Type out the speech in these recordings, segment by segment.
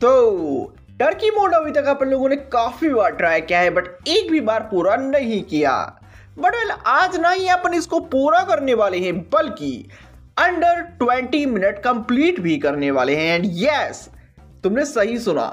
तो Turkey mode अभी तक अपन लोगों ने काफी बार ट्राई किया है बट एक भी बार पूरा नहीं किया। बट वेल आज ना ही अपन इसको पूरा करने वाले हैं बल्कि अंडर 20 मिनट कंप्लीट भी करने वाले हैं। एंड यस, तुमने सही सुना,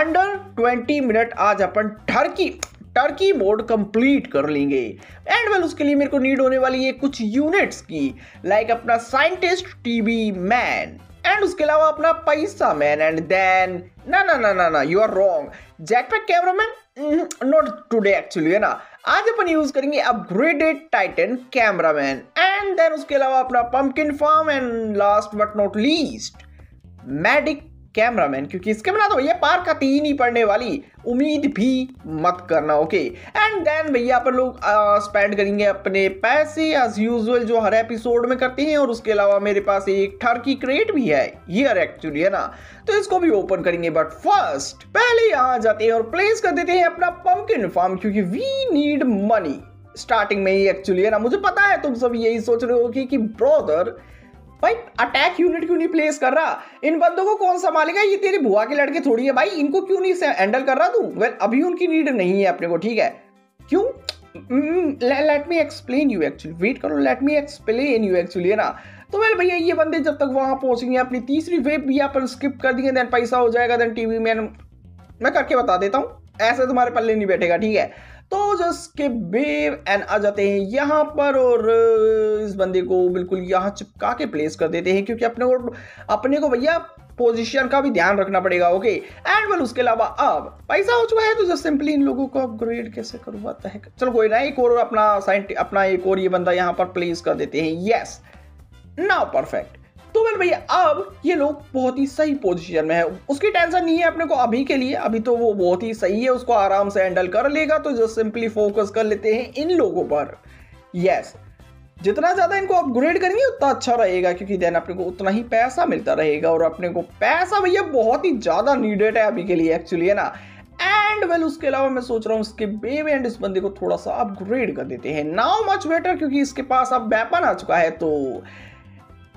अंडर 20 मिनट आज अपन टर्की मोड कंप्लीट कर लेंगे। एंड वेल उसके लिए मेरे को नीड होने वाली है कुछ यूनिट्स की, लाइक अपना साइंटिस्ट टीवी मैन एंड उसके अलावा अपना पैसा मैन एंड देन ना ना ना ना ना you are wrong, jetpack cameraman not today actually, है ना। आज अपन यूज करेंगे upgraded Titan cameraman and then उसके अलावा अपना pumpkin farm and last but not least medic cameraman, क्योंकि इसके बिना तो भैया पार का तीन ही पड़ने वाली, उम्मीद भी मत करना। ओके एंड देन भैया अपन लोग स्पेंड करेंगे अपने पैसे एज यूजुअल जो हर एपिसोड में करते हैं। और उसके अलावा मेरे पास एक टर्की क्रेट भी है हियर एक्चुअली, है ना, तो इसको भी ओपन करेंगे। बट फर्स्ट पहले यहाँ जाते हैं और प्लेस कर देते हैं अपना पंपकिन फार्म, क्योंकि वी नीड मनी स्टार्टिंग में ही एक्चुअली, है ना। मुझे पता है तुम सब यही सोच रहे हो कि ब्रदर भाई अटैक यूनिट क्यों नहीं प्लेस कर रहा, इन बंदों को कौन संभालेगा, ये तेरी बुआ के लड़के थोड़ी है भाई, इनको क्यों नहीं हैंडल कर रहा तू। वेल अभी उनकी नीड नहीं है अपने को, ठीक है, क्यों, let me explain you actually, wait करो let me explain you actually, है ना। तो वेल भैया ये बंदे जब तक वहां पहुंचेंगे अपनी तीसरी वेब भी अपन स्किप कर देंगे, देन पैसा हो जाएगा, देन टीवी मैन मैं करके बता देता हूँ, ऐसे तुम्हारे पल्ले नहीं बैठेगा, ठीक है। तो जस्ट के बेव एंड आ जाते हैं यहाँ पर और इस बंदे को बिल्कुल यहाँ चिपका के प्लेस कर देते हैं, क्योंकि अपने को भैया पोजीशन का भी ध्यान रखना पड़ेगा। ओके एंड वेल उसके अलावा अब पैसा हो चुका है तो जस्ट सिंपली इन लोगों को अपग्रेड कैसे करवाता है, चलो कोई ना, एक और अपना एक और ये बंदा यहाँ पर प्लेस कर देते हैं। Yes now perfect. तो वेल भैया अब ये लोग बहुत ही सही पोजीशन में है, उसकी टेंशन नहीं है अपने को अभी के लिए, अभी तो वो बहुत ही सही है, उसको आराम से हैंडल कर लेगा। तो जस्ट सिंपली फोकस कर लेते हैं इन लोगों पर। यस जितना ज़्यादा इनको अपग्रेड करेंगे उतना अच्छा रहेगा, क्योंकि देन अपने को उतना ही पैसा मिलता रहेगा, और अपने को पैसा भैया बहुत ही ज़्यादा नीडेड है अभी के लिए एक्चुअली, है ना। एंड वेल उसके अलावा मैं सोच रहा हूँ इसके बेबी एंड इस बंदे को थोड़ा सा अपग्रेड कर देते हैं, नाउ मच बेटर, क्योंकि इसके पास अब वेपन आ चुका है, तो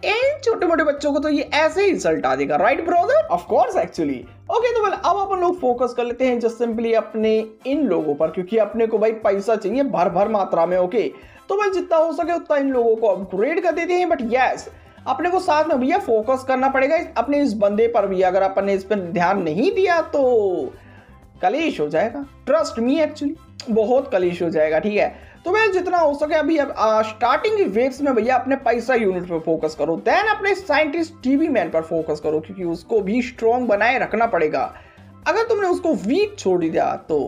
इन छोटे मोटे बच्चों को तो ये ऐसे ही रिजल्ट आ जाएगा, right brother, of course actually. Okay तो वेल अब अपन लोग फोकस कर लेते हैं जस्ट सिंपली अपने इन लोगों पर, क्योंकि अपने को भाई पैसा चाहिए भर मात्रा में। ओके तो वेल जितना हो सके उतना इन लोगों को अपग्रेड कर देते हैं। बट यस अपने को साथ में भैया फोकस करना पड़ेगा अपने इस बंदे पर भी, अगर अपन ने इस पर ध्यान नहीं दिया तो कलेश हो जाएगा, ट्रस्ट मी एक्चुअली, बहुत कलेश हो जाएगा, ठीक है। तो मैं जितना हो सके अभी अब स्टार्टिंग वेव्स में भैया अपने पैसा यूनिट पर फोकस करो, देन अपने साइंटिस्ट टीवी मैन पर फोकस करो, क्योंकि उसको भी स्ट्रॉन्ग बनाए रखना पड़ेगा। अगर तुमने उसको वीक छोड़ दिया तो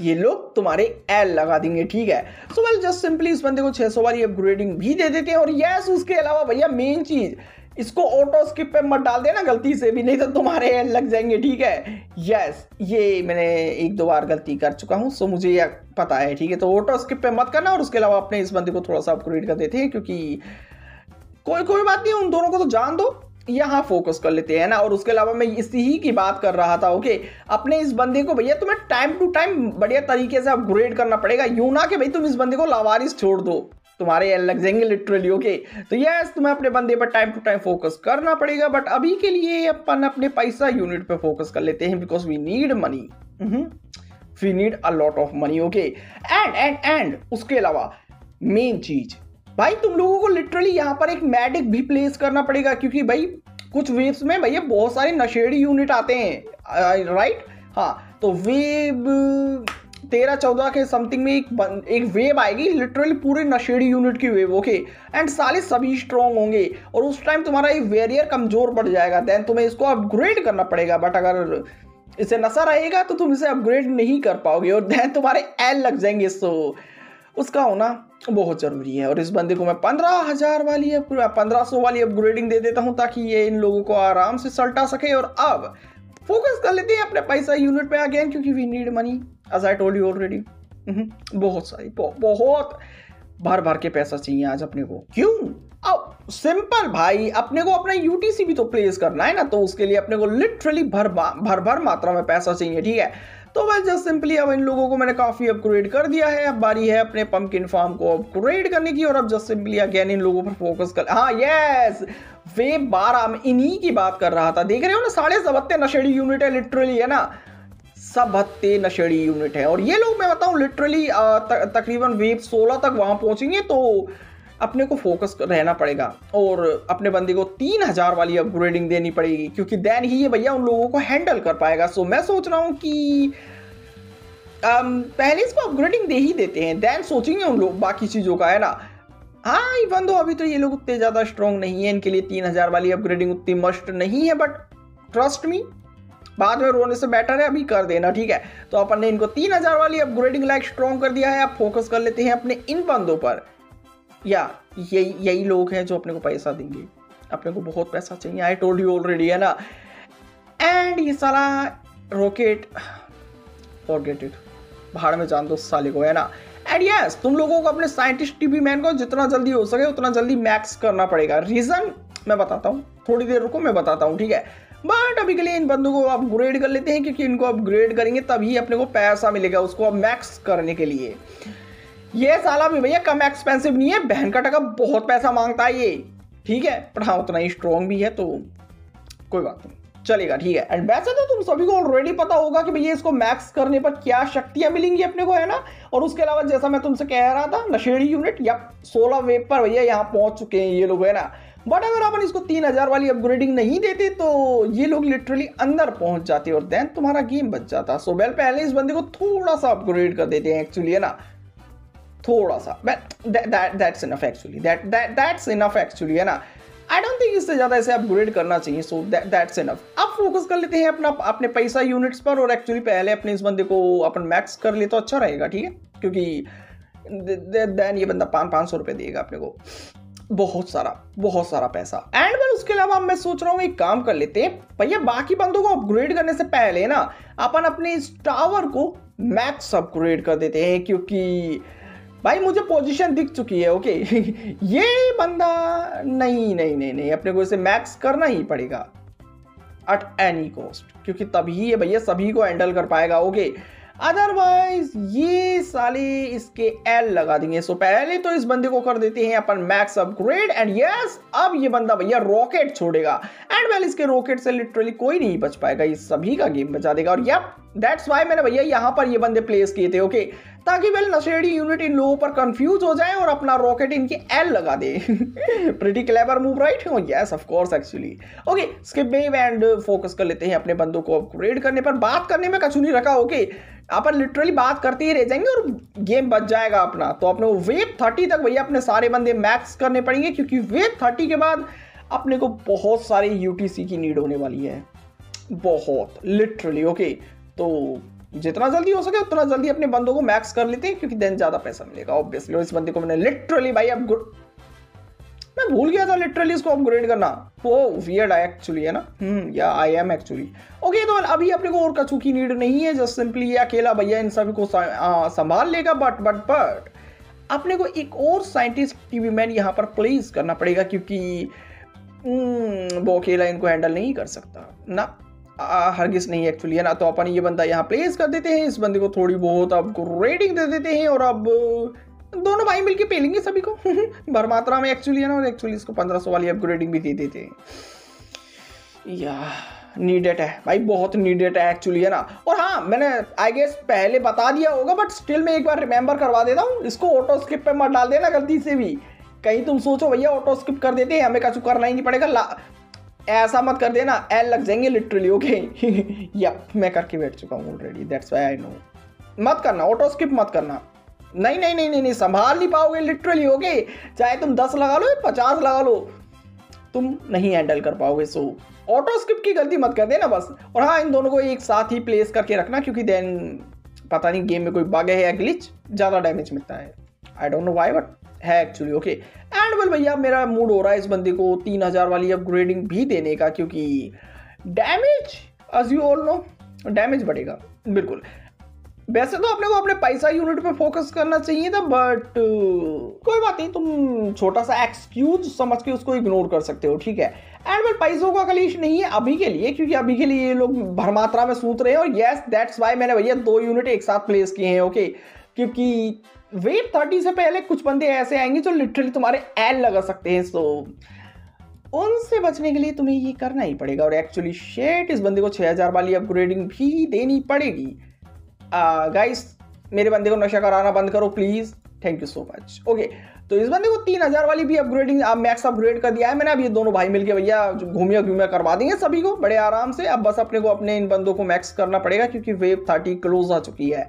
ये लोग तुम्हारे एल लगा देंगे, ठीक है। सो वेल जस्ट सिंपली इस बंदे को 600 वाली अपग्रेडिंग भी दे देते हैं। और यस उसके अलावा भैया मेन चीज, इसको ऑटो स्किप पे मत डाल देना गलती से भी, नहीं तो तुम्हारे एल लग जाएंगे, ठीक है। यस ये मैंने एक दो बार गलती कर चुका हूँ, सो मुझे यह पता है, ठीक है। तो ऑटो स्किप पे मत करना। और उसके अलावा अपने इस बंदे को थोड़ा सा अपग्रेड कर देते हैं, क्योंकि कोई बात नहीं, उन दोनों को तो जान दो, यहाँ फोकस कर लेते हैं ना। और उसके अलावा मैं इसी ही की बात कर रहा था। ओके अपने इस बंदे को भैया तुम्हें टाइम टू टाइम बढ़िया तरीके से अपग्रेड करना पड़ेगा, यूं ना कि भाई तुम इस बंदे को लावारिस छोड़ दो, तुम्हारे एल लग जाएंगे लिटरली। ओके तो यस तुम्हें अपने बंदे पर टाइम टू टाइम फोकस करना पड़ेगा। बट अभी के लिए अपन अपने पैसा यूनिट पर फोकस कर लेते हैं, because we need money, we need a lot of money. Okay and उसके अलावा मेन चीज भाई तुम लोगों को लिटरली यहाँ पर एक मैडिक भी प्लेस करना पड़ेगा, क्योंकि भाई कुछ वेव्स में भैया बहुत सारे नशेड़ी यूनिट आते हैं, राइट। हाँ तो वेव 13-14 के समथिंग में एक वेव आएगी लिटरली पूरे नशेड़ी यूनिट की वेव। ओके एंड साले सभी स्ट्रॉन्ग होंगे और उस टाइम तुम्हारा ये वेरियर कमजोर पड़ जाएगा, देन तुम्हें इसको अपग्रेड करना पड़ेगा। बट अगर इसे नशा रहेगा तो तुम इसे अपग्रेड नहीं कर पाओगे और देन तुम्हारे एल लग जाएंगे, सो उसका होना बहुत ज़रूरी है। और इस बंदे को मैं 1500 वाली अपग्रेडिंग दे देता हूं, ताकि ये इन लोगों को आराम से सल्टा सके। और अब फोकस कर लेते हैं अपने पैसा यूनिट पे अगेन, क्योंकि we need money as I told you already. बहुत सारी बहुत भर के पैसा चाहिए आज अपने को, क्यों। अब सिंपल भाई, अपने को अपना यूटीसी भी तो प्लेस करना है ना, तो उसके लिए अपने को लिटरली भर भर मात्रा में पैसा चाहिए, ठीक है। तो बस जस्ट सिंपली अब इन लोगों को मैंने काफ़ी अपग्रेड कर दिया है। अब बारी है अपने पम्पकिन फार्म को अपग्रेड करने की, और अब जस्ट सिंपली अगेन इन लोगों पर फोकस कर। हाँ यस, वे 12 में इन्हीं की बात कर रहा था, देख रहे हो ना, 7.5 नशेड़ी यूनिट है लिटरली, है ना, 72 नशेड़ी यूनिट है। और ये लोग मैं बताऊँ लिटरली तकरीबन वेव 16 तक वहाँ पहुँचेंगे, तो अपने को फोकस रहना पड़ेगा और अपने बंदे को 3000 वाली अपग्रेडिंग देनी पड़ेगी, क्योंकि देन ही ये भैया उन लोगों को हैंडल कर पाएगा। सो मैं सोच रहा हूँ कि पहले इसको अपग्रेडिंग दे ही देते हैं, देन सोचेंगे उन लोग बाकी चीज़ों का, है ना। हाँ इवन दो अभी तो ये लोग उतने ज़्यादा स्ट्रॉन्ग नहीं है, इनके लिए 3000 वाली अपग्रेडिंग उतनी मस्ट नहीं है, बट ट्रस्ट मी बाद में रोने से बेटर है अभी कर देना, ठीक है। तो अपन ने इनको 3000 वाली अपग्रेडिंग लाइक स्ट्रॉन्ग कर दिया है। आप फोकस कर लेते हैं अपने इन बंदों पर, या यही लोग हैं जो अपने को पैसा देंगे, अपने को बहुत पैसा चाहिए, आई टोल्ड यू ऑलरेडी, है ना। एंड ये साला रॉकेट फॉरगेट इट, भाड़ में जान दो साले को, है ना। एंड यस, तुम लोगों को अपने साइंटिस्ट टीवी मैन को जितना जल्दी हो सके उतना जल्दी मैक्स करना पड़ेगा। रीज़न मैं बताता हूँ, थोड़ी देर रुको मैं बताता हूँ, ठीक है। बट अभी के लिए इन बंदों को अपग्रेड कर लेते हैं, क्योंकि इनको अपग्रेड करेंगे तभी अपने को पैसा मिलेगा उसको अब मैक्स करने के लिए। ये साला भी भैया कम एक्सपेंसिव नहीं है, बहन का टका बहुत पैसा मांगता है ये, ठीक है, पर हाँ उतना ही स्ट्रॉन्ग भी है तो कोई बात नहीं, चलेगा, ठीक है। एंड वैसे तो तुम सभी को ऑलरेडी पता होगा कि भैया इसको मैक्स करने पर क्या शक्तियाँ मिलेंगी अपने को, है ना। और उसके अलावा जैसा मैं तुमसे कह रहा था, नशेड़ी यूनिट या 16 वेब पर भैया यहाँ पहुँच चुके हैं ये लोग, है ना। बट अगर अपन इसको 3000 वाली अपग्रेडिंग नहीं देते तो ये लोग लिटरली अंदर पहुँच जाते और देन तुम्हारा गेम बच जाता। सो वेल पहले इस बंदे को थोड़ा सा अपग्रेड कर देते हैं एक्चुअली, है ना, थोड़ा सा, that's enough actually, है ना। आई डोंट थिंक इससे ज़्यादा इसे अपग्रेड करना चाहिए, सो that's enough। अब फोकस कर लेते हैं अपना अपने पैसा यूनिट्स पर, और एक्चुअली पहले अपने इस बंदे को अपन मैक्स कर ले तो अच्छा रहेगा, ठीक है, क्योंकि देन ये बंदा 500 रुपये देगा अपने को, बहुत सारा पैसा। एंड बस उसके अलावा मैं सोच रहा हूँ एक काम कर लेते हैं भैया, बाकी बंदों को अपग्रेड करने से पहले ना अपन अपने इस टावर को मैक्स अपग्रेड कर देते हैं, क्योंकि भाई मुझे पोजीशन दिख चुकी है, ओके। ये बंदा नहीं, अपने को इसे मैक्स करना ही पड़ेगा एट एनी कॉस्ट, क्योंकि तभी ये भैया सभी को हैंडल कर पाएगा, ओके। अदरवाइज ये साले इसके एल लगा देंगे। सो पहले तो इस बंदे को कर देते हैं अपन मैक्स अपग्रेड। एंड यस, अब ये बंदा भैया रॉकेट छोड़ेगा, एंड वेल इसके रॉकेट से लिटरली कोई नहीं बच पाएगा, ये सभी का गेम बचा देगा। और यप, दैट्स वाई मैंने भैया यहाँ पर ये बंदे प्लेस किए थे, ओके, ताकि वेल नशेड़ी यूनिट इन लोगों पर कंफ्यूज हो जाए और अपना रॉकेट इनके एल लगा दे। Pretty clever move, right? Yes of course actually, okay. Skip wave and focus कर लेते हैं अपने बंदों को अपग्रेड करने पर। बात करने में कछु नहीं रखा, ओके, अपन लिटरली बात करते ही रह जाएंगे और गेम बच जाएगा अपना। तो अपने वेव 30 तक भैया अपने सारे बंदे मैक्स करने पड़ेंगे, क्योंकि वेव 30 के बाद अपने को बहुत सारे यूटीसी की नीड होने वाली है, बहुत लिटरली, ओके। तो जितना जल्दी हो सके उतना जल्दी अपने बंदों को मैक्स कर लेते हैं, क्योंकि देन ज़्यादा पैसा मिलेगा ऑब्वियसली। और इस बंदे को मैंने लिटरली भाई मैं भूल गया था लिटरली इसको अपग्रेड करना, वो वियर्ड है एक्चुअली, है ना, या आई एम एक्चुअली, ओके। तो अभी अपने को और कछु की नीड नहीं है, जस्ट सिंपली ये अकेला भैया इन सभी को संभाल लेगा। बट अपने को एक और साइंटिस्ट टीवी मैन यहाँ पर प्लेस करना पड़ेगा, क्योंकि वो अकेला इनको हैंडल नहीं कर सकता ना, हरगिज नहीं एक्चुअली, है ना। तो अपन ये बंदा यहाँ प्लेस कर देते हैं, इस बंदे को थोड़ी बहुत आपको रेटिंग दे देते हैं, और अब दोनों भाई मिलके पेलेंगे सभी को भर मात्रा में एक्चुअली, है ना। और एक्चुअली इसको 1500 वाली अपग्रेडिंग भी दे देते हैं, या नीडेड है भाई, बहुत नीडेड है एक्चुअली, है ना। और हाँ मैंने आई गेस पहले बता दिया होगा, बट स्टिल मैं एक बार रिमेंबर करवा देता हूँ, इसको ऑटो स्किप पे मत डाल देना गलती से भी, कहीं तुम सोचो भैया ऑटो स्किप कर देते हैं, हमें कुछ करना ही नहीं पड़ेगा, ऐसा मत कर देना, एल लग जाएंगे लिटरली, ओके। यप, मैं करके बैठ चुका हूँ already, that's why I know. मत करना ऑटो स्किप, मत करना, नहीं, संभाल नहीं पाओगे लिटरली, ओके। चाहे तुम 10 लगा लो या 50 लगा लो, तुम नहीं हैंडल कर पाओगे। सो ऑटो स्किप की गलती मत कर देना बस। और हाँ, इन दोनों को एक साथ ही प्लेस करके रखना, क्योंकि देन पता नहीं गेम में कोई बग है या ग्लिच, ज़्यादा डैमेज मिलता है, I don't know why, but है एक्चुअली, ओके। एंड वेल भैया मेरा मूड हो रहा है इस बंदे को 3000 वाली अपग्रेडिंग भी देने का, क्योंकि damage as you all know damage बढ़ेगा बिल्कुल। वैसे तो अपने को अपने पैसा यूनिट पे फोकस करना चाहिए था, बट कोई बात नहीं, तुम छोटा सा एक्सक्यूज समझ के उसको इग्नोर कर सकते हो, ठीक है। एंड बट पैसों का कलेश नहीं है अभी के लिए, क्योंकि अभी के लिए ये लोग भर मात्रा में सूत रहे हैं। और येस दैट्स वाई मैंने भैया 2 यूनिट एक साथ प्लेस किए हैं, ओके, क्योंकि वेव 30 से पहले कुछ बंदे ऐसे आएंगे जो लिटरली तुम्हारे एल लगा सकते हैं। सो उनसे बचने के लिए तुम्हें ये करना ही पड़ेगा। और एक्चुअली शेट, इस बंदे को 6000 वाली अपग्रेडिंग भी देनी पड़ेगी। गाइस मेरे बंदे को नशा कराना बंद करो please, thank you so much. Okay, तो इस बंदे को 3000 वाली भी अपग्रेडिंग अब मैक्स अपग्रेड कर दिया है मैंने। अब ये दोनों भाई मिलके भैया घूमिया घूमिया करवा देंगे सभी को बड़े आराम से। अब बस अपने को अपने इन बंदों को मैक्स करना पड़ेगा, क्योंकि वेव 30 क्लोज आ चुकी है।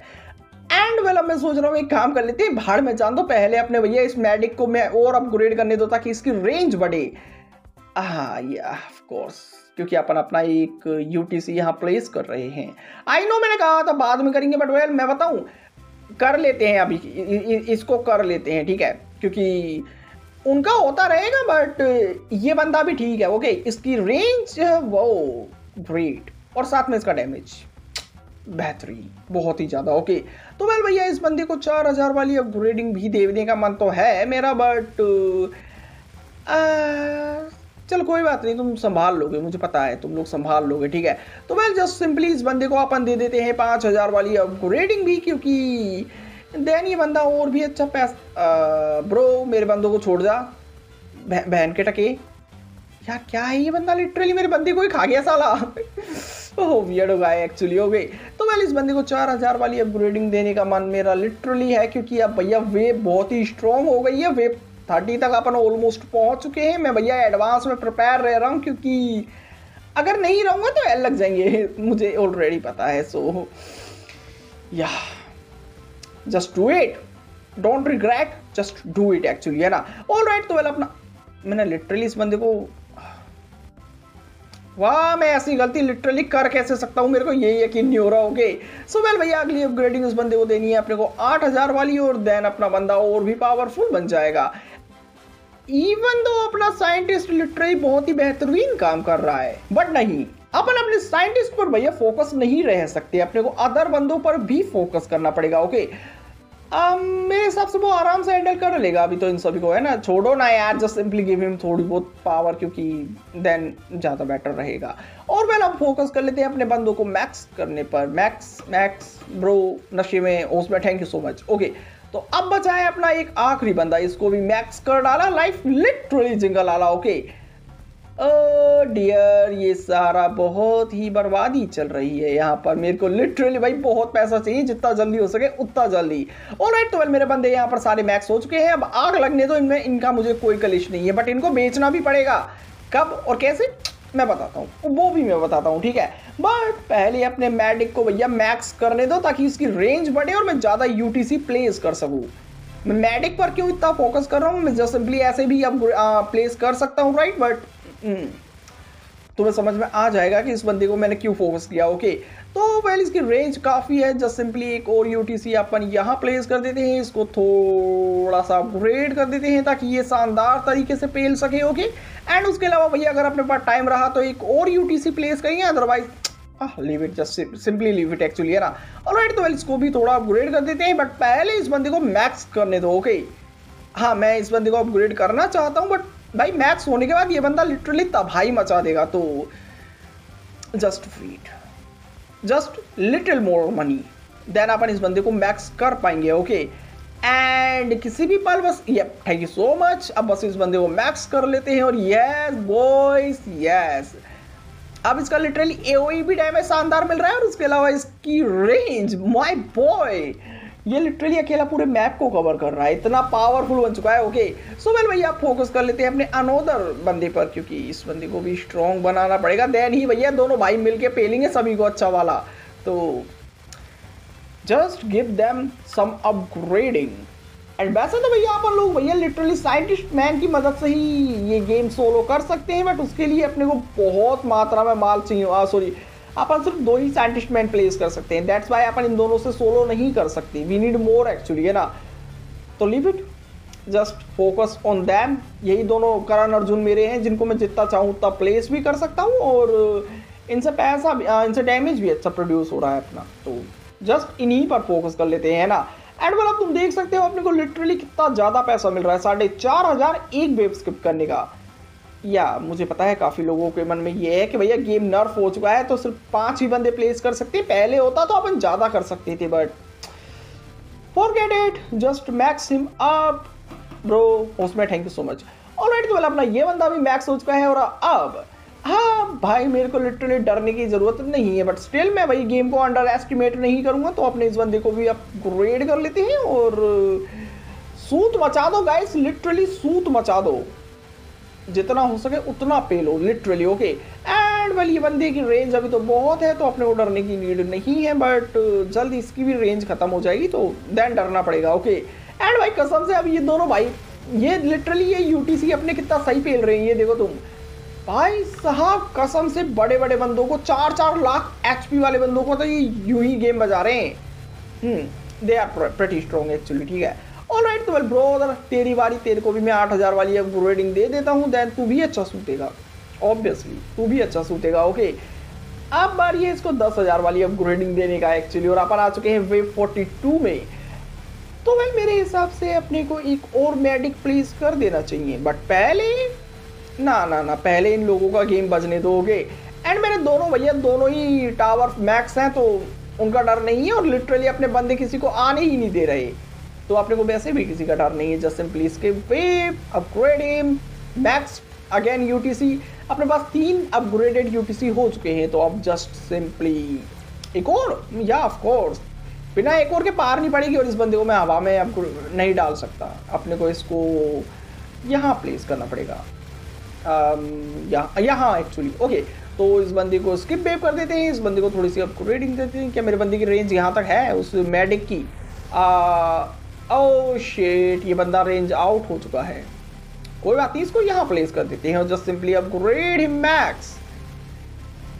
एंड वेल, अब मैं सोच रहा हूँ एक काम कर लेते हैं, भाड़ में जान दो पहले अपने भैया इस मेडिक को मैं और अपग्रेड करने दो ताकि इसकी रेंज बढ़े। हाँ या ऑफ कोर्स, क्योंकि अपन अपना एक यूटीसी यहाँ प्लेस कर रहे हैं। आई नो मैंने कहा था बाद में करेंगे, बट वेल मैं बताऊँ कर लेते हैं अभी, इसको कर लेते हैं, ठीक है, क्योंकि उनका होता रहेगा। बट ये बंदा भी ठीक है, ओके, इसकी रेंज वो ग्रेट और साथ में इसका डैमेज बेहतरीन, बहुत ही ज़्यादा। ओके, तो वेल भैया इस बंदे को 4000 वाली अपग्रेडिंग भी देने का मन तो है मेरा, बट चल कोई बात नहीं, तुम संभाल लोगे, मुझे पता है तुम लोग संभाल लोगे, ठीक है। तो वेल जस्ट सिंपली इस बंदे को अपन दे देते हैं 5000 वाली अपग्रेडिंग भी, क्योंकि देन ये बंदा और भी अच्छा पैसा। ब्रो मेरे बंदों को छोड़ जा, बहन के टके, यार क्या है ये बंदा, लिटरली मेरे बंदे को ही खा गया साला। ओह वियर्ड हो गया एक्चुअली। ओके, तो वेल इस बंदे को 4000 वाली अपग्रेडिंग देने का मन मेरा लिटरली है, क्योंकि अब भैया वेव बहुत ही स्ट्रॉन्ग हो गई है। वेव 30 तक अपन ऑलमोस्ट पहुंच चुके हैं। मैं भैया एडवांस में प्रिपेयर रह रहा हूँ, क्योंकि अगर नहीं रहूँगा तो एल लग जाएंगे, मुझे ऑलरेडी पता है। सो या just do it, don't regret, just do it actually, है ना। ऑल राइट, तो वेल अपना मैंने लिटरली इस बंदे को, वाह मैं ऐसी गलती लिटरली कर कैसे सकता हूँ, मेरे को यही यकीन नहीं हो रहा। ओके, सो वेल भैया अगली अपग्रेडिंग उस बंदे को देनी है अपने को 8000 वाली, और देन अपना बंदा और भी पावरफुल बन जाएगा। इवन दो अपना साइंटिस्ट लिटरली बहुत ही बेहतरीन काम कर रहा है, बट नहीं, अपन अपने साइंटिस्ट पर भैया फोकस नहीं रह सकते, अपने को अदर बंदों पर भी फोकस करना पड़ेगा। ओके, मेरे हिसाब से वो आराम से हैंडल कर लेगा अभी तो इन सभी को, है ना। छोड़ो ना यार, जस्ट सिंपली गिव हिम थोड़ी बहुत पावर, क्योंकि देन ज़्यादा बेटर रहेगा। और वेल अब फोकस कर लेते हैं अपने बंदों को मैक्स करने पर। मैक्स ब्रो नशे में उसमें, thank you so much. Okay, तो अब बचा है अपना एक आखिरी बंदा, इसको भी मैक्स कर डाला, लाइफ लिटरली जिंगल आला। ओके, ओ डियर, ये सारा बहुत ही बर्बादी चल रही है यहाँ पर। मेरे को लिटरली भाई बहुत पैसा चाहिए, जितना जल्दी हो सके उतना जल्दी। ऑलराइट, तो वेल मेरे बंदे यहाँ पर सारे मैक्स हो चुके हैं। अब आग लगने दो इनमें, इनका मुझे कोई कलेश नहीं है, बट इनको बेचना भी पड़ेगा। कब और कैसे मैं बताता हूँ, वो भी मैं बताता हूँ, ठीक है। बट पहले अपने मैडिक को भैया मैक्स करने दो ताकि इसकी रेंज बढ़े और मैं ज़्यादा यूटीसी प्लेस कर सकूँ। मैं मैडिक पर क्यों इतना फोकस कर रहा हूँ, मैं जस्ट सिंपली ऐसे भी अब प्लेस कर सकता हूँ, राइट। बट तुम्हें समझ में आ जाएगा कि इस बंदे को मैंने क्यों फोकस किया। ओके, तो वेल इसकी रेंज काफ़ी है, जस्ट सिंपली एक और यूटीसी अपन यहाँ प्लेस कर देते हैं, इसको थोड़ा सा अपग्रेड कर देते हैं ताकि ये शानदार तरीके से पेल सके। ओके, एंड उसके अलावा भैया अगर अपने पास टाइम रहा तो एक और यूटीसी प्लेस करेंगे, otherwise leave it, just simply leave it actually, है ना। ऑलराइट, तो वेल इसको भी थोड़ा अपग्रेड कर देते हैं, बट पहले इस बंदे को मैक्स करने दो। ओके, हाँ मैं इस बंदे को अपग्रेड करना चाहता हूँ, बट भाई मैक्स होने के बाद ये बंदा लिटरली तबाही मचा देगा। तो just freed, just little more money, then अपन इस बंदे को मैक्स कर पाएंगे। ओके, एंड किसी भी पल बस, ये थैंक यू सो मच। अब बस इस बंदे को मैक्स कर लेते हैं, और यस बॉयस यस, अब इसका लिटरली एओई भी डैमेज शानदार मिल रहा है, और उसके अलावा इसकी रेंज, माय बॉय ये लिटरली अकेला पूरे मैप को कवर कर रहा है, इतना पावरफुल बन चुका है। ओके, सो वेल भैया आप फोकस कर लेते हैं अपने अनोदर बंदे पर, क्योंकि इस बंदे को भी स्ट्रॉन्ग बनाना पड़ेगा। देन ही भैया दोनों भाई मिलके पेलेंगे सभी को अच्छा वाला। तो just give them some upgrading. And वैसे तो भैया अपन लोग भैया लिटरली साइंटिस्ट मैन की मदद से ही ये गेम सोलो कर सकते हैं, बट उसके लिए अपने को बहुत मात्रा में माल चाहिए। सॉरी, अपन सिर्फ 2 ही साइंटिस्ट मैन प्लेस कर सकते हैं, दैट्स वाई अपन इन दोनों से सोलो नहीं कर सकते, वी नीड मोर एक्चुअली, है ना। तो leave it, just focus on them. यही दोनों करण अर्जुन मेरे हैं जिनको मैं जितना चाहूँ उतना प्लेस भी कर सकता हूँ, और इनसे डैमेज भी अच्छा प्रोड्यूस हो रहा है अपना। तो जस्ट इन्हीं पर फोकस कर लेते हैं ना। एंड वेल अब तुम देख सकते हो अपने को लिटरली कितना ज़्यादा पैसा मिल रहा है, 4500 एक वेब स्किप करने का। या मुझे पता है काफ़ी लोगों के मन में ये है कि भैया गेम नर्फ हो चुका है तो सिर्फ 5 ही बंदे प्लेस कर सकते हैं, पहले होता तो अपन ज़्यादा कर सकते थे, but forget it, just max him up bro उसमें। Thank you so much. Alright, तो वेल अपना ये बंदा भी मैक्स हो चुका है और अब हाँ भाई मेरे को लिटरली डरने की ज़रूरत नहीं है, बट स्टिल मैं भाई गेम को अंडर एस्टिमेट नहीं करूँगा। तो अपने इस बंदे को भी अपग्रेड कर लेते हैं और सूत मचा दो गाइस, लिटरली सूत मचा दो, जितना हो सके उतना पे लो लिटरली। ओके एंड वेल ये बंदे की रेंज अभी तो बहुत है तो अपने को डरने की नीड नहीं है, बट जल्द इसकी भी रेंज खत्म हो जाएगी तो देन डरना पड़ेगा। ओके एंड भाई कसम से अब ये दोनों भाई ये लिटरली ये यूटीसी अपने कितना सही पेल रहे हैं, ये देखो तुम भाई साहब कसम से, बड़े बड़े बंदों को 4-4 लाख एचपी वाले बंदों को तो ये यूं ही गेम बजा रहे हैं। They are pretty strong actually. ठीक है ऑलराइट, तो वेल ब्रोदर तेरी बारी, तेरे को भी मैं 8000 वाली अपग्रेडिंग दे देता हूँ, देन तू भी अच्छा सूतेगा, ऑब्वियसली तू भी अच्छा सूतेगा। ओके अब बारी है इसको 10000 वाली अपग्रेडिंग देने का एक्चुअली, और अपन आ चुके हैं वेव 42 में। तो भाई मेरे हिसाब से अपने को एक और मेडिक प्लेस कर देना चाहिए, बट पहले ना ना ना पहले इन लोगों का गेम बजने दोगे। एंड मेरे दोनों भैया दोनों ही टावर मैक्स हैं तो उनका डर नहीं है, और लिटरली अपने बंदे किसी को आने ही नहीं दे रहे, तो अपने को वैसे भी किसी का डर नहीं है। जस्ट सिंपली इसके wave upgrade max again UTC, अपने पास 3 अपग्रेडेड यूटीसी हो चुके हैं, तो अब जस्ट सिंपली एक और या ऑफ कोर्स बिना एक और के पार नहीं पड़ेगी। और इस बंदे को मैं हवा में अब नहीं डाल सकता, अपने को इसको यहाँ प्लेस करना पड़ेगा, यहाँ एक्चुअली। ओके तो इस बंदे को स्किप वेव कर देते हैं, इस बंदे को थोड़ी सी अपग्रेडिंग देते हैं। क्या मेरे बंदे की रेंज यहाँ तक है उस मेडिक की? ओह शेट, ये बंदा रेंज आउट हो चुका है, कोई बात नहीं, इसको यहाँ प्लेस कर देते हैं और just simply upgrade him max.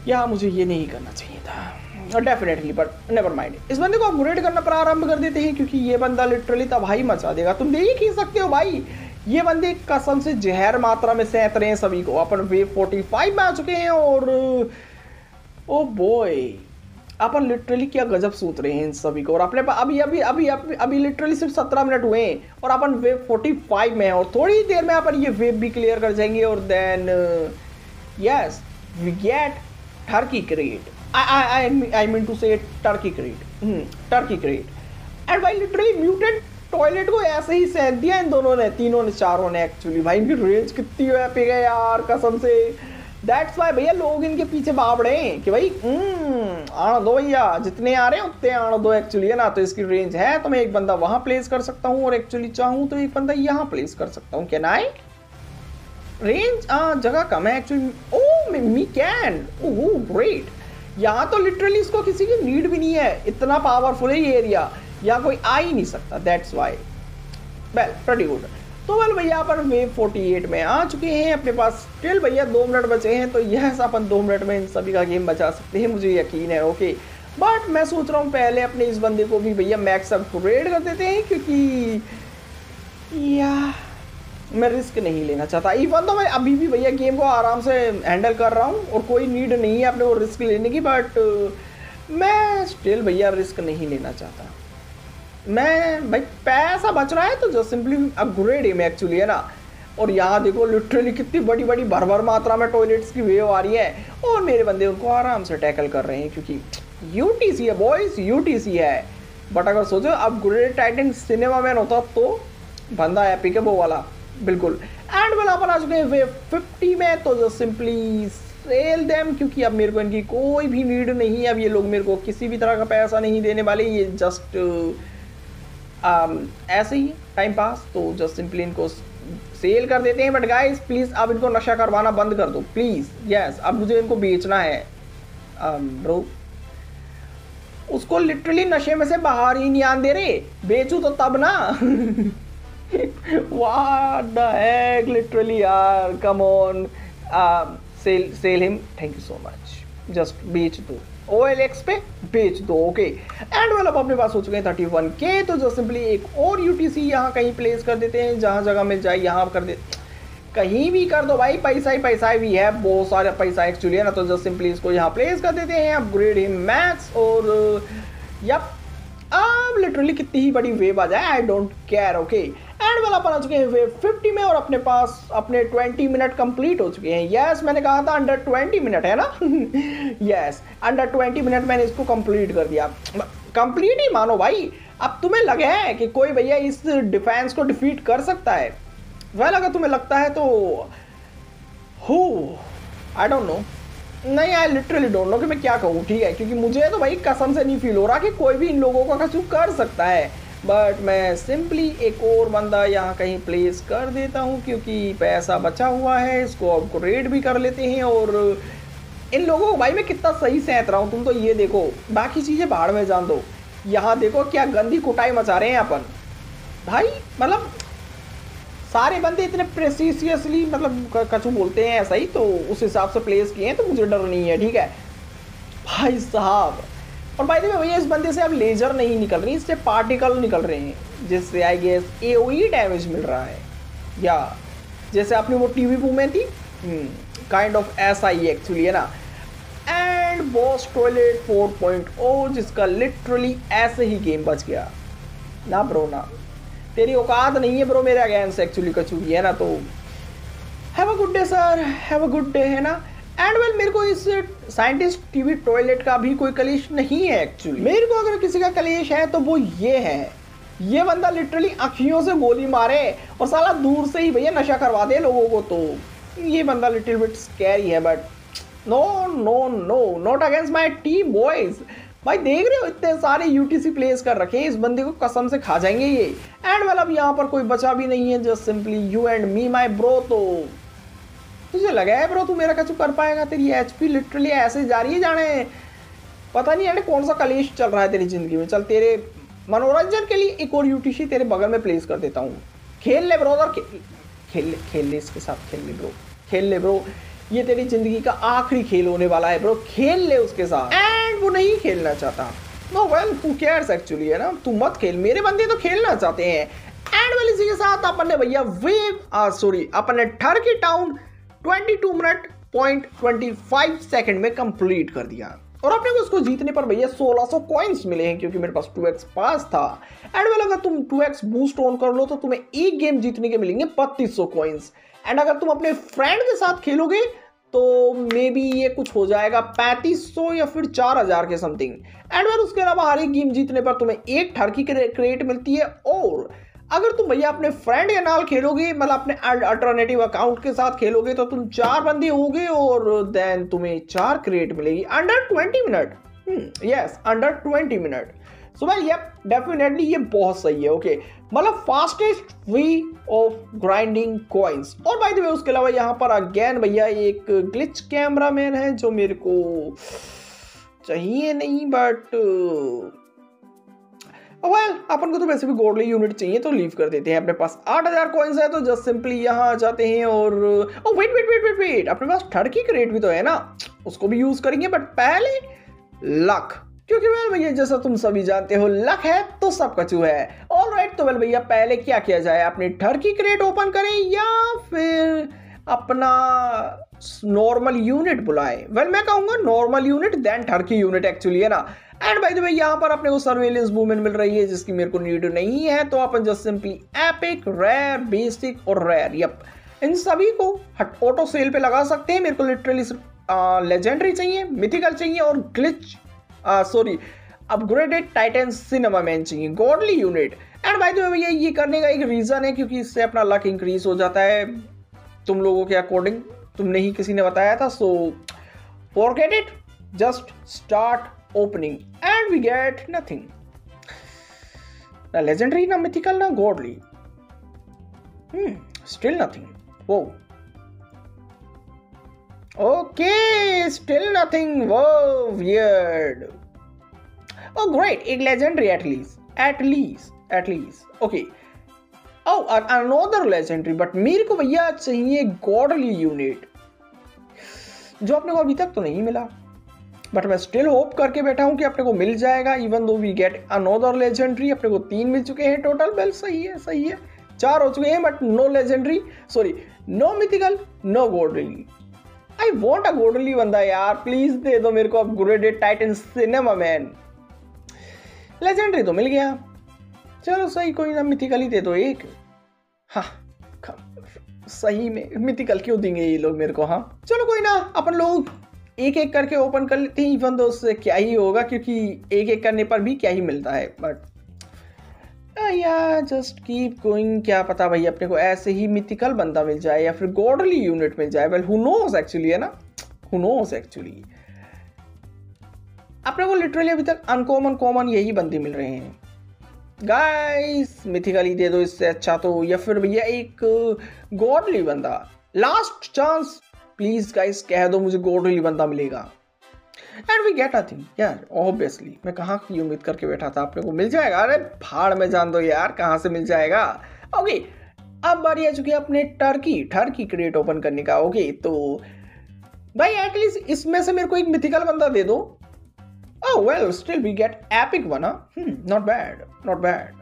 यहाँ मुझे ये नहीं करना चाहिए था डेफिनेटली, बट नेवर माइंड, इस बंदे को अपग्रेड करना प्रारंभ कर देते हैं क्योंकि ये बंदा लिटरली तबाही मचा देगा। तुम देख ही सकते हो भाई ये बंदे कसम से जहर मात्रा में सहत रहे हैं सभी को। अपन वेव 45 में आ चुके हैं और ओ बॉय अपन लिटरली क्या गजब सूत रहे हैं इन सभी को। और अपने पास अभी अभी अभी अभी अभी लिटरली सिर्फ 17 मिनट हुए हैं और अपन वेव 45 में हैं, और थोड़ी देर में अपन ये वेव भी क्लियर कर जाएंगे और then yes we get turkey crate. I mean to say turkey crate, turkey crate. And भाई लिटरली म्यूटेंट टॉयलेट को ऐसे ही सह दिया इन दोनों ने, तीनों ने, चारों ने एक्चुअली। भाई इनकी रेंज कितनी व्यापी है यार कसम से, दैट्स वाई भैया लोग इनके पीछे भाग रहे हैं कि भाई आना दो भैया, जितने आ रहे हैं उतने आना दो एक्चुअली, है ना। तो इसकी रेंज है तो मैं एक बंदा वहाँ प्लेस कर सकता हूँ और एक्चुअली चाहूँ तो एक बंदा यहाँ प्लेस कर सकता हूँ। कैन आई रेंज जगह कम है actually. Oh me can, oh great. यहाँ तो लिटरली इसको किसी की नीड भी नहीं है, इतना पावरफुल है ये एरिया, यहाँ कोई आ ही नहीं सकता, that's why. Well pretty good. तो वेल भैया अपन वेव 48 में आ चुके हैं, अपने पास स्टिल भैया 2 मिनट बचे हैं, तो यह अपन 2 मिनट में इन सभी का गेम बचा सकते हैं, मुझे यकीन है। ओके बट मैं सोच रहा हूँ पहले अपने इस बंदे को भी भैया मैक्स अपग्रेड कर देते हैं क्योंकि या मैं रिस्क नहीं लेना चाहता। इवन तो मैं अभी भी भैया गेम को आराम से हैंडल कर रहा हूँ और कोई नीड नहीं है अपने को रिस्क लेने की, बट मैं स्टिल भैया रिस्क नहीं लेना चाहता। मैं भाई पैसा बच रहा है तो जस्ट सिंपली अपग्रेड है मैं एक्चुअली, है ना। और यहाँ देखो लिटरली कितनी बड़ी बड़ी भर भर मात्रा में टॉयलेट्स की वेव आ रही है और मेरे बंदे उनको आराम से टैकल कर रहे हैं क्योंकि यूटीसी है बॉयज, यूटीसी है। बट अगर सोचो अपग्रेड टाइटन सिनेमा मैन होता तो बंदा एपिक है वो वाला, बिल्कुल। एंड वेल अपन आ चुके हैं वेव 50 में, तो जस्ट सिंपली सेल देम क्योंकि अब मेरे को इनकी कोई भी नीड नहीं है। अब ये लोग मेरे को किसी भी तरह का पैसा नहीं देने वाले, ये जस्ट ऐसे ही टाइम पास, तो जस्ट सिंपली इनको सेल कर देते हैं। बट गाइस प्लीज़ अब इनको नशा करवाना बंद कर दो प्लीज़, यस अब मुझे इनको बेचना है। ब्रो उसको लिटरली नशे में से बाहर ही नहीं आने दे रहे, बेचूँ तो तब ना। व्हाट द हेक लिटरली यार, come on sell sell him, thank you so much. Just बेच दो OLX पे बेच दो। ओके एंड वेल अब अपने पास हो चुके हैं 31K, तो जस्ट सिंपली एक और UTC यहाँ कहीं प्लेस कर देते हैं, जहाँ जगह मिल जाए यहाँ कर दे, कहीं भी कर दो भाई, पैसा ही पैसा भी है, बहुत सारा पैसा एक्चुअली, है ना। तो जस्ट सिंपली इसको यहाँ प्लेस कर देते हैं, अपग्रेड है मैक्स और यप, अब लिटरली कितनी ही बड़ी वेव आ जाए I don't care okay. And well अपन आ चुके हैं वेव 50 में और अपने पास अपने 20 मिनट कंप्लीट हो चुके हैं। यस, मैंने कहा था अंडर 20 मिनट है ना। यस, अंडर 20 मिनट मैंने इसको कंप्लीट कर दिया। कंप्लीट ही मानो भाई, अब तुम्हें लगे है कि कोई भैया इस डिफेंस को डिफीट कर सकता है। वेल अगर तुम्हें लगता है तो हो आई डोंट नो, नहीं आई लिटरली डोंट नो कि मैं क्या कहूँ, ठीक है, क्योंकि मुझे तो भाई कसम से नहीं फील हो रहा कि कोई भी इन लोगों का कसूर कर सकता है। बट मैं सिंपली एक और बंदा यहाँ कहीं प्लेस कर देता हूँ क्योंकि पैसा बचा हुआ है, इसको आपको रेड भी कर लेते हैं। और इन लोगों को भाई मैं कितना सही सहत रहा हूँ, तुम तो ये देखो, बाकी चीज़ें बाहर में जान दो। यहाँ देखो क्या गंदी कुटाई मचा रहे हैं अपन भाई, मतलब सारे बंदे इतने प्रेसिशियसली, मतलब कछु बोलते हैं ऐसा ही, तो उस हिसाब से प्लेस किए हैं तो मुझे डर नहीं है, ठीक है भाई साहब। और भाई देखिए भैया इस बंदे से अब लेजर नहीं निकल रही, इससे पार्टिकल निकल रहे हैं, जिससे आई गेस एओई डैमेज मिल रहा है, या जैसे आपने वो टीवी बूम में थी काइंड ऑफ ऐसा ही एक्चुअली है ना। एंड बॉस टॉयलेट 4.0 जिसका लिटरली ऐसे ही गेम बच गया ना ब्रो, ना तेरी औकात नहीं है ब्रो मेरे अगेंस्ट एक्चुअली कछु भी, है ना। तो have a good day sir, have a good day, है ना। एंड वेल मेरे को इस साइंटिस्ट टीवी टॉयलेट का भी कोई कलेश नहीं है एक्चुअली। मेरे को अगर किसी का कलेश है तो वो ये है, ये बंदा लिटरली आँखियों से गोली मारे और साला दूर से ही भैया नशा करवा दे लोगों को, तो ये बंदा लिटिल बिट स्कैरी है। But no no no, not against my team boys. भाई देख रहे हो इतने सारे यूटीसी प्लेस कर रखे हैं, इस बंदे को कसम से खा जाएंगे ये। एंड वेल अब यहाँ पर कोई बचा भी नहीं है, just simply you and me my bro. तो तुझे लगा है ब्रो तू मेरा कछु कर पाएगा? तेरी एचपी लिटरली ऐसे जा रही है, जाने पता नहीं यानी कौन सा कलेश चल रहा है तेरी ज़िंदगी में। चल तेरे मनोरंजन के लिए एक और यूटीसी तेरे बगल में प्लेस कर देता हूँ, खेल ले ब्रो, और खेल ले इसके साथ, खेल ले ब्रो, खेल ले ब्रो, ये तेरी ज़िंदगी का आखिरी खेल होने वाला है ब्रो, खेल ले उसके साथ। एंड वो नहीं खेलना चाहता, no well who cares actually, है ना, तू मत खेल, मेरे बंदे तो खेलना चाहते हैं। एंड वेल इसी के साथ अपन ने भैया वेव सॉरी अपन ने टर्की टाउन 22 मिनट 0.25 सेकंड में कंप्लीट कर दिया। और अपने को इसको जीतने पर भैया 1600 कॉइन्स मिले हैं क्योंकि मेरे पास 2x पास था। एंड वेल अगर तुम 2x बूस्ट ऑन कर लो तो तुम्हें एक गेम जीतने के मिलेंगे 3200 कॉइन्स। एंड अगर तुम अपने फ्रेंड के साथ खेलोगे तो मे बी ये कुछ हो जाएगा 3500 या फिर 4000 के समथिंग। एंड वेल उसके अलावा हर एक गेम जीतने पर तुम्हें एक टर्की क्रेट मिलती है। और अगर तुम भैया अपने फ्रेंड के नाल खेलोगे, मतलब अपने अल्टरनेटिव अकाउंट के साथ खेलोगे, तो तुम चार बंदे होगे और देन तुम्हें 4 क्रेट मिलेगी under 20 minute. Yes, under 20 minute. So भाई यप, डेफिनेटली ये बहुत सही है ओके, मतलब fastest way of grinding coins. और भाई देखिए उसके अलावा यहाँ पर अगेन भैया एक ग्लिच कैमरामैन है जो मेरे को चाहिए नहीं, बट वेल अपन को तो वैसे भी गोल्डली यूनिट चाहिए तो लीव कर देते हैं। अपने पास 8000 कॉइन्स है तो जस्ट सिंपली यहाँ आ जाते हैं। और वेट, अपने पास टर्की क्रेट भी तो है ना, उसको भी यूज करेंगे, बट पहले लक, क्योंकि वेल भैया जैसा तुम सभी जानते हो लक है तो सब कचू है। ऑलराइट, तो वेल भैया पहले क्या किया जाए, अपनी टर्की क्रेट ओपन करें या फिर अपना नॉर्मल यूनिट बुलाएं? वेल मैं कहूँगा normal unit then turkey unit actually, है ना। एंड बाय द वे यहाँ पर अपने को सर्वेलेंस वूमेन मिल रही है जिसकी मेरे को नीड नहीं है, तो अपन just simply epic, rare, basic और रेयर, यप, इन सभी को ऑटो सेल पे लगा सकते हैं। मेरे को लिटरली लेजेंडरी चाहिए, मिथिकल चाहिए और glitch sorry upgraded titan cinema man चाहिए, godly unit. And by the way भैया ये करने का एक रीज़न है क्योंकि इससे अपना लक इंक्रीज हो जाता है तुम लोगों के अकॉर्डिंग, तुमने ही किसी ने बताया था। So forget it, just start opening and we get nothing, ना लेजेंडरी, ना मिथिकल, ना गॉडली, स्टिल नथिंग। वो ओके, स्टिल नथिंग, वो वियर्ड, ओह ग्रेट, एक legendary at least okay, another legendary. But मेरे को भैया चाहिए गॉडली यूनिट जो अपने को अभी तक तो नहीं मिला, बट मैं स्टिल होप करके बैठा हूं कि अपने को मिल जाएगा। Even though we get another legendary, अपने को 3 मिल चुके हैं टोटल। वेल सही है, सही है, 4 हो चुके हैं, but no legendary, sorry no mythical, no godly. I want a godly बंदा यार, प्लीज दे दो मेरे को upgraded titan cinema man. Legendary तो मिल गया, चलो सही, कोई ना मिथिकली दे दो एक। हाँ सही में मिथिकल क्यों देंगे ये लोग मेरे को। हाँ चलो कोई ना, अपन लोग एक एक करके ओपन कर लेते हैं, इवन तो उससे क्या ही होगा क्योंकि एक एक करने पर भी क्या ही मिलता है। बट यार जस्ट कीप गोइंग, क्या पता भाई अपने को ऐसे ही मिथिकल बंदा मिल जाए या फिर गॉडली यूनिट मिल जाए। वेल हु नोज एक्चुअली, है ना, हु नोज एक्चुअली। अपने को लिटरली अभी तक अनकॉमन कॉमन यही बंदे मिल रहे हैं गाइस। मिथिकली दे दो इससे अच्छा तो, या फिर भैया एक गॉडली बंदा। लास्ट चांस प्लीज गाइस, कह दो मुझे गॉडली बंदा मिलेगा and we get a thing. यार ऑब्वियसली मैं कहाँ की उम्मीद करके बैठा था अपने को मिल जाएगा। अरे भाड़ में जान दो यार, कहाँ से मिल जाएगा। ओके अब बारी आ चुकी है अपने टर्की क्रेट ओपन करने का। ओके तो भाई एटलीस्ट इसमें से मेरे को एक मिथिकल बंदा दे दो। Oh well, still we get epic one, huh? Not bad, not bad.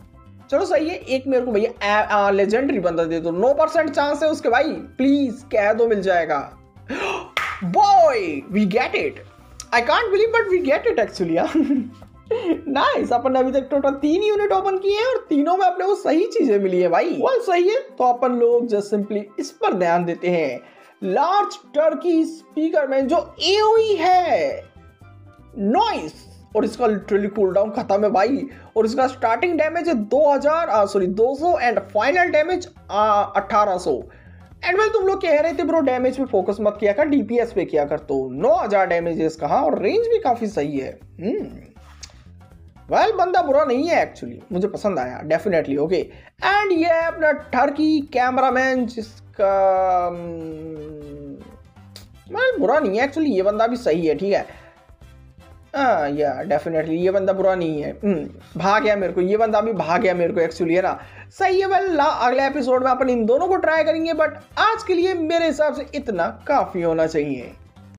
चलो सही है, एक मेरे को भैया लेजेंडरी बंदा दे दो। 9% चांस है उसके भाई, प्लीज कह दो मिल जाएगा। Boy, we get it. I can't believe but we get it actually, yeah. Nice, अपन अभी तक टोटल 3 यूनिट ओपन किए हैं और तीनों में अपने को सही चीजें मिली है भाई। Well सही है, तो अपन लोग जस्ट सिंपली इस पर ध्यान देते हैं। लार्ज टर्की स्पीकर में जो AOE है नॉइस, और इसका लिटरली कूल डाउन खत्म है भाई, और इसका स्टार्टिंग डैमेज है 200 and final damage 1800। And well तुम लोग कह रहे थे ब्रो डैमेज पे फोकस मत किया कर, डीपीएस पे किया कर, तो 9000 डैमेज है इसका। हाँ और रेंज भी काफी सही है। वेल बंदा बुरा नहीं है एक्चुअली, मुझे पसंद आया डेफिनेटली। ओके एंड ये अपना टर्की कैमरामैन जिसका बुरा नहीं है एक्चुअली, ये बंदा भी सही है, ठीक है। हाँ या डेफिनेटली ये बंदा बुरा नहीं है। भाग गया मेरे को, ये बंदा भी भाग गया मेरे को एक्चुअली, है ना, सही है। वेल अगले एपिसोड में अपन इन दोनों को ट्राई करेंगे, बट आज के लिए मेरे हिसाब से इतना काफ़ी होना चाहिए।